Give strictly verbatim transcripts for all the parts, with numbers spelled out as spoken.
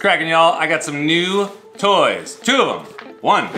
cracking, y'all? I got some new toys. Two of them. One,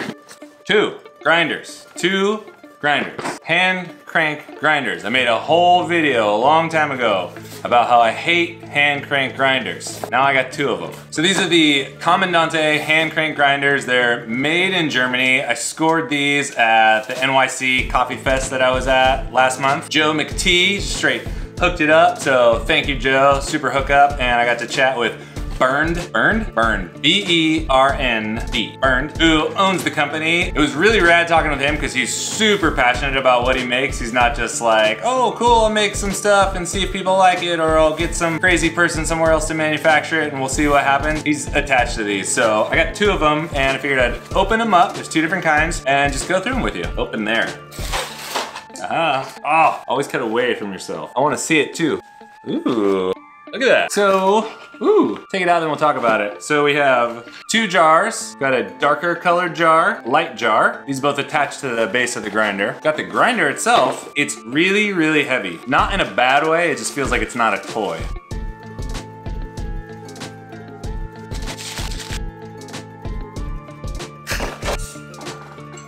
two grinders. Two grinders. Hand crank grinders. I made a whole video a long time ago about how I hate hand crank grinders. Now I got two of them. So these are the Comandante hand crank grinders. They're made in Germany. I scored these at the N Y C Coffee Fest that I was at last month. Joe McTee straight hooked it up. So thank you, Joe. Super hookup. And I got to chat with Bernd, Bernd, Bernd, B E R N D, Bernd, who owns the company. It was really rad talking with him because he's super passionate about what he makes. He's not just like, oh, cool, I'll make some stuff and see if people like it, or I'll get some crazy person somewhere else to manufacture it and we'll see what happens. He's attached to these. So I got two of them and I figured I'd open them up. There's two different kinds and just go through them with you. Open there. Aha. Oh, always cut away from yourself. I want to see it too. Ooh. Look at that. So, ooh, take it out, then we'll talk about it. So we have two jars. Got a darker colored jar, light jar. These both attached to the base of the grinder. Got the grinder itself. It's really, really heavy. Not in a bad way, it just feels like it's not a toy.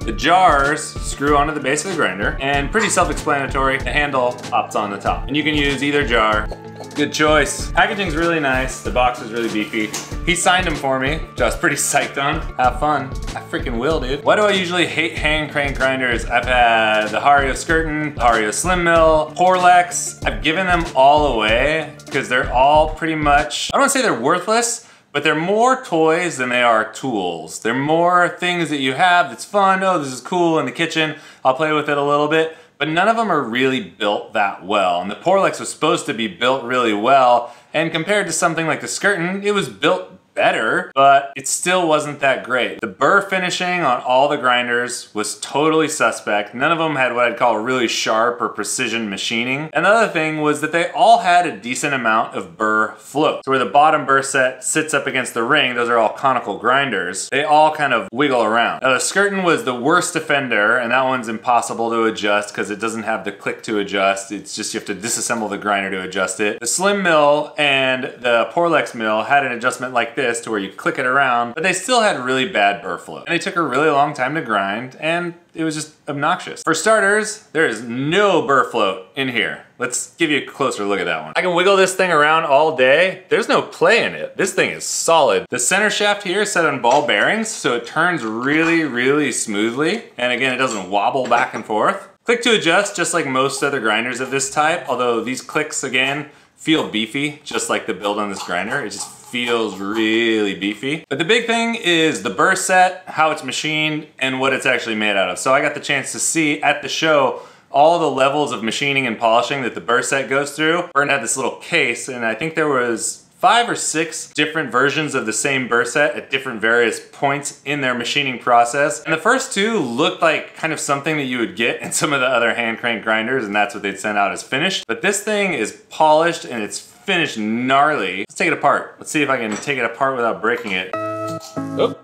The jars screw onto the base of the grinder, and pretty self-explanatory, the handle pops on the top. And you can use either jar. Good choice. Packaging's really nice. The box is really beefy. He signed them for me, which I was pretty psyched on. Have fun. I freaking will, dude. Why do I usually hate hand crank grinders? I've had the Hario Skerton, Hario Slim Mill, Porlex. I've given them all away because they're all pretty much, I don't want to say they're worthless, but they're more toys than they are tools. They're more things that you have that's fun. Oh, this is cool in the kitchen. I'll play with it a little bit. But none of them are really built that well. And the Porlex was supposed to be built really well. And compared to something like the Skerton, it was built better, but it still wasn't that great. The burr finishing on all the grinders was totally suspect. None of them had what I'd call really sharp or precision machining. Another thing was that they all had a decent amount of burr float. So where the bottom burr set sits up against the ring, those are all conical grinders. They all kind of wiggle around. Now the Skerton was the worst offender, and that one's impossible to adjust because it doesn't have the click to adjust. It's just you have to disassemble the grinder to adjust it. The Slim Mill and the Porlex Mill had an adjustment like this, to where you click it around, but they still had really bad burr flow. And it took a really long time to grind, and it was just obnoxious. For starters, there is no burr float in here. Let's give you a closer look at that one. I can wiggle this thing around all day. There's no play in it. This thing is solid. The center shaft here is set on ball bearings, so it turns really, really smoothly. And again, it doesn't wobble back and forth. Click to adjust, just like most other grinders of this type, although these clicks, again, feel beefy, just like the build on this grinder. It just feels really beefy. But the big thing is the burr set, how it's machined, and what it's actually made out of. So I got the chance to see at the show all the levels of machining and polishing that the burr set goes through. Bernd had this little case, and I think there was five or six different versions of the same burr set at different various points in their machining process. And the first two looked like kind of something that you would get in some of the other hand crank grinders, and that's what they'd send out as finished. But this thing is polished and it's finished gnarly. Let's take it apart. Let's see if I can take it apart without breaking it. Oh.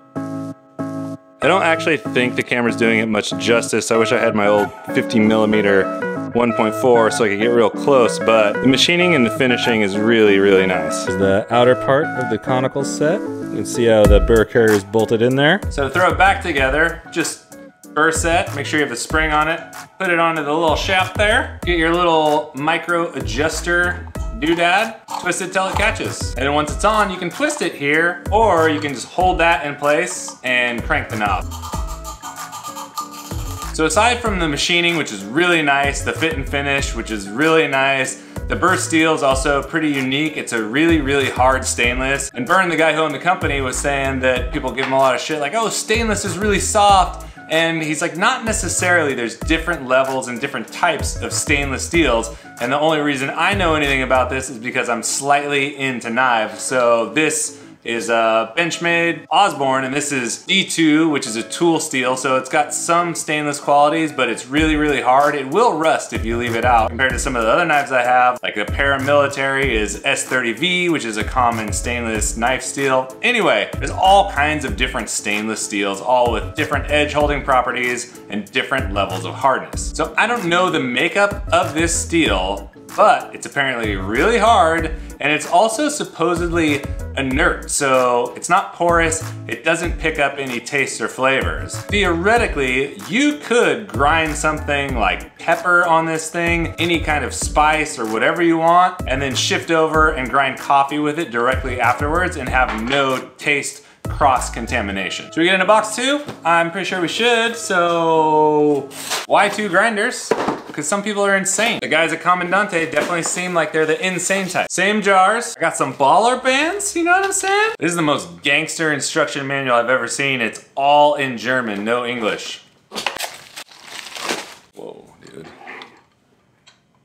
I don't actually think the camera's doing it much justice. I wish I had my old fifty millimeter one point four so I could get real close, but the machining and the finishing is really, really nice. Here's the outer part of the conical set. You can see how the burr carrier is bolted in there. So to throw it back together, just burr set, make sure you have the spring on it, put it onto the little shaft there, get your little micro adjuster doodad, twist it till it catches. And then once it's on, you can twist it here, or you can just hold that in place and crank the knob. So aside from the machining, which is really nice, the fit and finish, which is really nice, the burr steel is also pretty unique. It's a really, really hard stainless. And Bernd, the guy who owned the company, was saying that people give him a lot of shit, like, oh, stainless is really soft. And he's like, not necessarily. There's different levels and different types of stainless steels. And the only reason I know anything about this is because I'm slightly into knives. So this is uh, Benchmade Osborne, and this is D two, which is a tool steel, so it's got some stainless qualities, but it's really, really hard. It will rust if you leave it out, compared to some of the other knives I have, like the paramilitary is S thirty V, which is a common stainless knife steel. Anyway, there's all kinds of different stainless steels, all with different edge holding properties and different levels of hardness. So I don't know the makeup of this steel, but it's apparently really hard and it's also supposedly inert, so it's not porous, it doesn't pick up any tastes or flavors. Theoretically, you could grind something like pepper on this thing, any kind of spice or whatever you want, and then shift over and grind coffee with it directly afterwards and have no taste cross-contamination. Should we get into box two? I'm pretty sure we should, so why two grinders? Because some people are insane. The guys at Comandante definitely seem like they're the insane type. Same jars. I got some baller bands, you know what I'm saying? This is the most gangster instruction manual I've ever seen. It's all in German, no English. Whoa, dude.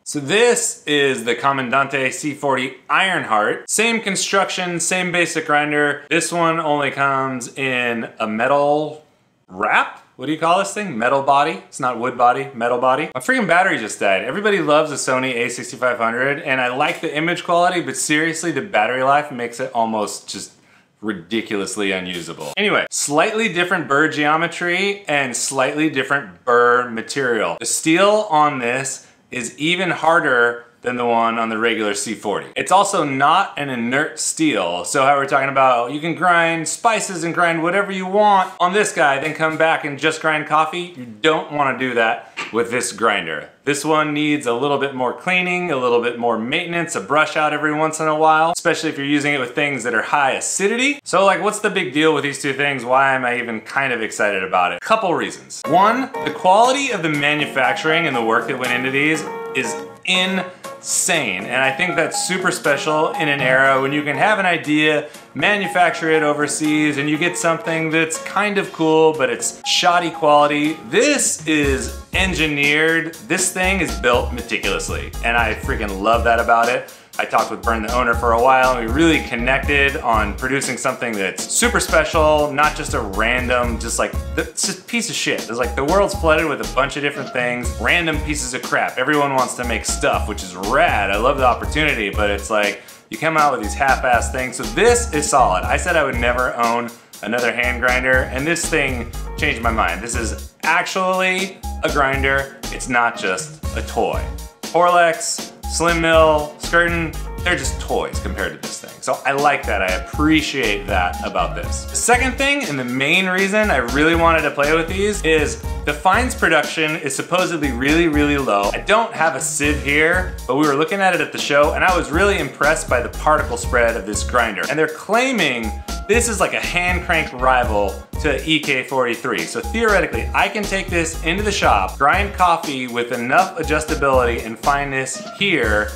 So this is the Comandante C forty Ironheart. Same construction, same basic grinder. This one only comes in a metal wrap? What do you call this thing? Metal body? It's not wood body, metal body. My freaking battery just died. Everybody loves the Sony a sixty-five hundred and I like the image quality, but seriously, the battery life makes it almost just ridiculously unusable. Anyway, slightly different burr geometry and slightly different burr material. The steel on this is even harder than the one on the regular C forty. It's also not an inert steel. So how we're talking about, you can grind spices and grind whatever you want on this guy, then come back and just grind coffee. You don't wanna do that with this grinder. This one needs a little bit more cleaning, a little bit more maintenance, a brush out every once in a while, especially if you're using it with things that are high acidity. So like, what's the big deal with these two things? Why am I even kind of excited about it? Couple reasons. One, the quality of the manufacturing and the work that went into these is in. Insane, and I think that's super special in an era when you can have an idea, manufacture it overseas, and you get something that's kind of cool, but it's shoddy quality. This is engineered. This thing is built meticulously, and I freaking love that about it. I talked with Bernd, the owner, for a while, and we really connected on producing something that's super special, not just a random, just like, it's just a piece of shit. It's like the world's flooded with a bunch of different things, random pieces of crap. Everyone wants to make stuff, which is rad. I love the opportunity, but it's like, you come out with these half-ass things. So this is solid. I said I would never own another hand grinder, and this thing changed my mind. This is actually a grinder. It's not just a toy. Porlex, Slim Mill, Skerton, they're just toys compared to this thing. So I like that, I appreciate that about this. The second thing, and the main reason I really wanted to play with these, is the fines production is supposedly really, really low. I don't have a sieve here, but we were looking at it at the show and I was really impressed by the particle spread of this grinder. And they're claiming this is like a hand crank rival to E K forty-three. So theoretically, I can take this into the shop, grind coffee with enough adjustability and fineness here,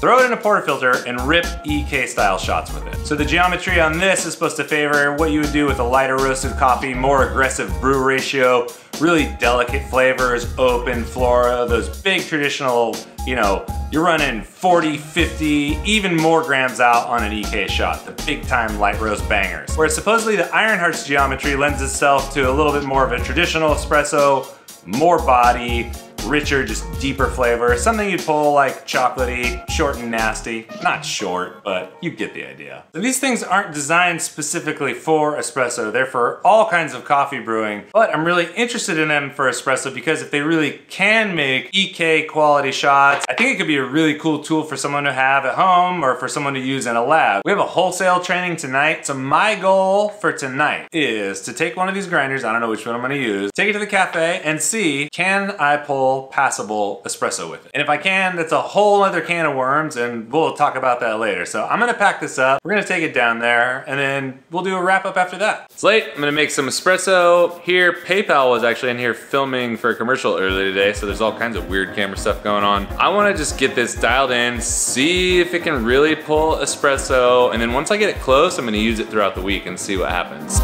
throw it in a portafilter and rip E K style shots with it. So the geometry on this is supposed to favor what you would do with a lighter roasted coffee, more aggressive brew ratio, really delicate flavors, open flora, those big traditional, you know, you're running forty, fifty, even more grams out on an E K shot, the big time light roast bangers. Whereas supposedly the Ironheart's geometry lends itself to a little bit more of a traditional espresso, more body, richer, just deeper flavor, something you'd pull like chocolatey, short and nasty. Not short, but you get the idea. So these things aren't designed specifically for espresso, they're for all kinds of coffee brewing, but I'm really interested in them for espresso because if they really can make E K quality shots, I think it could be a really cool tool for someone to have at home or for someone to use in a lab. We have a wholesale training tonight, so my goal for tonight is to take one of these grinders, I don't know which one I'm gonna use, take it to the cafe and see, can I pull passable espresso with it? And if I can, that's a whole other can of worms and we'll talk about that later. So I'm gonna pack this up, we're gonna take it down there and then we'll do a wrap up after that. It's late, I'm gonna make some espresso here. PayPal was actually in here filming for a commercial earlier today, so there's all kinds of weird camera stuff going on. I wanna just get this dialed in, see if it can really pull espresso, and then once I get it close, I'm gonna use it throughout the week and see what happens.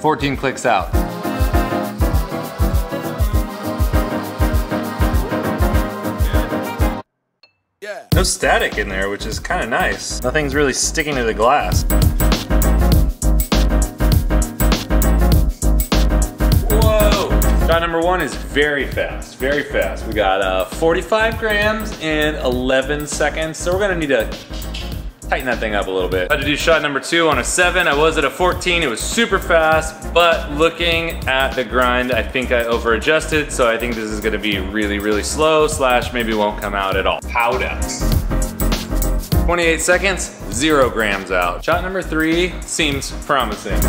fourteen clicks out. No static in there, which is kind of nice. Nothing's really sticking to the glass. Whoa! Shot number one is very fast, very fast. We got uh, forty-five grams in eleven seconds, so we're gonna need a tighten that thing up a little bit. I had to do shot number two on a seven. I was at a fourteen, it was super fast, but looking at the grind, I think I over adjusted, so I think this is gonna be really, really slow, slash maybe won't come out at all. Powder. twenty-eight seconds, zero grams out. Shot number three seems promising.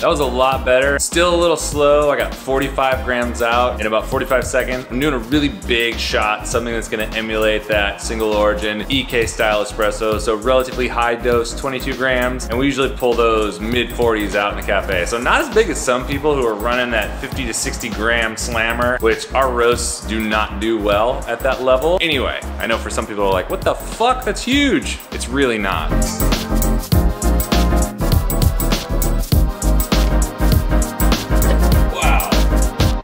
That was a lot better. Still a little slow. I got forty-five grams out in about forty-five seconds. I'm doing a really big shot, something that's gonna emulate that single origin E K style espresso. So relatively high dose, twenty-two grams. And we usually pull those mid forties out in the cafe. So not as big as some people who are running that fifty to sixty gram slammer, which our roasts do not do well at that level. Anyway, I know for some people are like, what the fuck, that's huge. It's really not.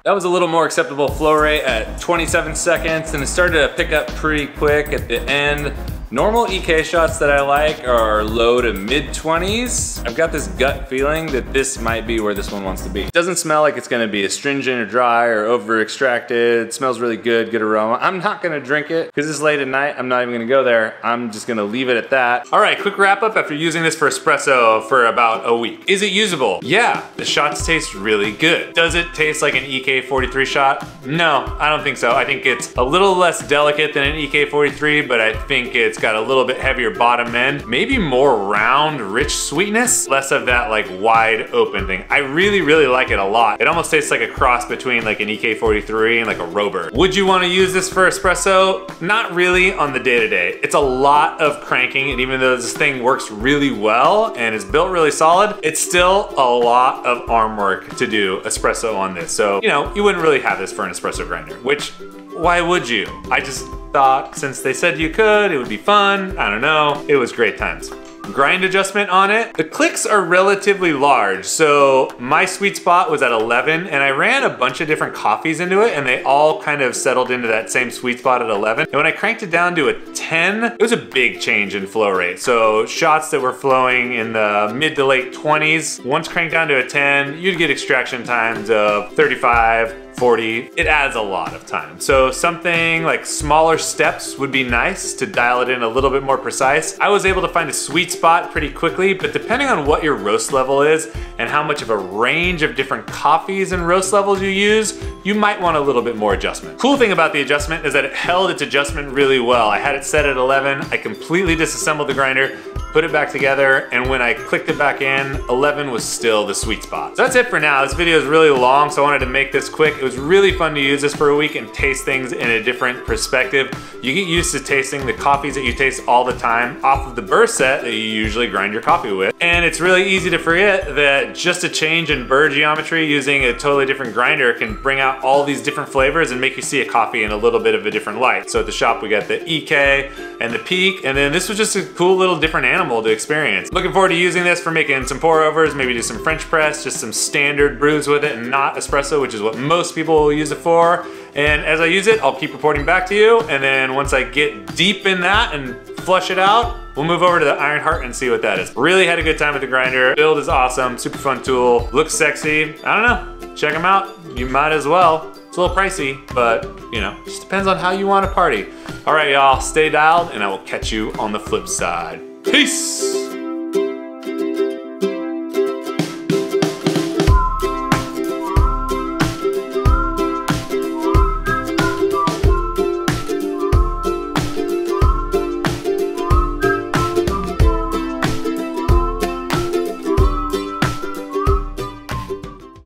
That was a little more acceptable flow rate at twenty-seven seconds, and it started to pick up pretty quick at the end. Normal E K shots that I like are low to mid twenties. I've got this gut feeling that this might be where this one wants to be. It doesn't smell like it's gonna be astringent or dry or over extracted. It smells really good, good aroma. I'm not gonna drink it because it's late at night. I'm not even gonna go there. I'm just gonna leave it at that. All right, quick wrap up after using this for espresso for about a week. Is it usable? Yeah, the shots taste really good. Does it taste like an E K forty-three shot? No, I don't think so. I think it's a little less delicate than an E K forty-three, but I think it's got a little bit heavier bottom end, maybe more round, rich sweetness, less of that like wide open thing. I really, really like it a lot. It almost tastes like a cross between like an E K forty-three and like a Rober. Would you wanna use this for espresso? Not really on the day-to-day. It's a lot of cranking, and even though this thing works really well and is built really solid, it's still a lot of arm work to do espresso on this. So, you know, you wouldn't really have this for an espresso grinder, which, why would you? I just thought since they said you could, it would be fun. I don't know. It was great times. Grind adjustment on it. The clicks are relatively large, so my sweet spot was at eleven, and I ran a bunch of different coffees into it, and they all kind of settled into that same sweet spot at eleven. And when I cranked it down to a ten, it was a big change in flow rate. So shots that were flowing in the mid to late twenties, once cranked down to a ten, you'd get extraction times of thirty-five, forty. It adds a lot of time. So something like smaller steps would be nice to dial it in a little bit more precise. I was able to find a sweet spot pretty quickly, but depending on what your roast level is and how much of a range of different coffees and roast levels you use, you might want a little bit more adjustment. Cool thing about the adjustment is that it held its adjustment really well. I had it set at eleven. I completely disassembled the grinder, put it back together, and when I clicked it back in, eleven was still the sweet spot. So that's it for now. This video is really long, so I wanted to make this quick. It was really fun to use this for a week and taste things in a different perspective. You get used to tasting the coffees that you taste all the time off of the burr set that you usually grind your coffee with. And it's really easy to forget that just a change in burr geometry using a totally different grinder can bring out all these different flavors and make you see a coffee in a little bit of a different light. So at the shop, we got the E K and the Peak, and then this was just a cool little different animal to experience. Looking forward to using this for making some pour overs, maybe do some French press, just some standard brews with it and not espresso, which is what most people will use it for. And as I use it, I'll keep reporting back to you. And then once I get deep in that and flush it out, we'll move over to the Ironheart and see what that is. Really had a good time with the grinder. Build is awesome, super fun tool, looks sexy. I don't know, check them out. You might as well. It's a little pricey, but you know, just depends on how you want to party. All right, y'all, stay dialed and I will catch you on the flip side. Peace!